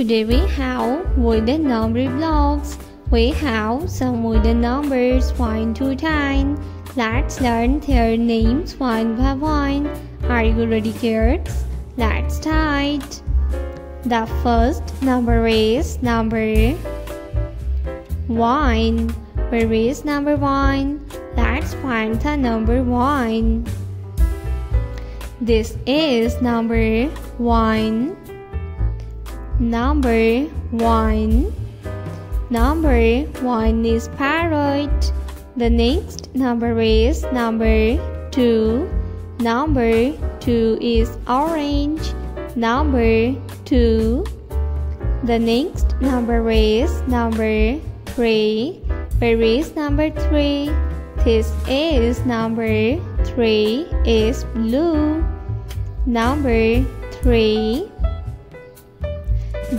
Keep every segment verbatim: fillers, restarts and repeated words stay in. Today we have wooden number blocks. We have some wooden numbers one to ten. Let's learn their names one by one. Are you ready, kids? Let's start. The first number is number one. Where is number one? Let's find the number one. This is number one. Number one. Number one is parrot. The next number is number two. Number two is orange. Number two. The next number is number three. Where is number three? This is number three is blue. Number three.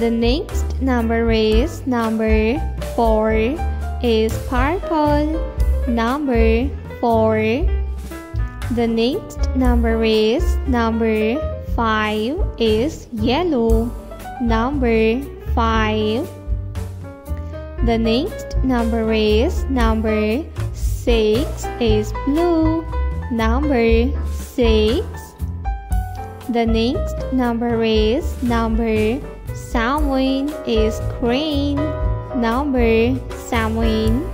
The next number is number four is purple. Number four. The next number is number five is yellow. Number five. The next number is number six is blue. Number six. The next number is number seven is green. Number seven.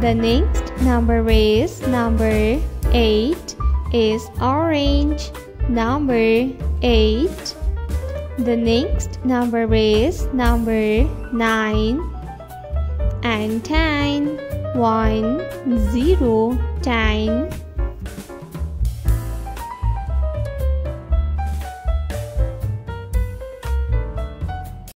The next number is number eight is orange. Number eight. The next number is number nine and ten. one, zero, ten.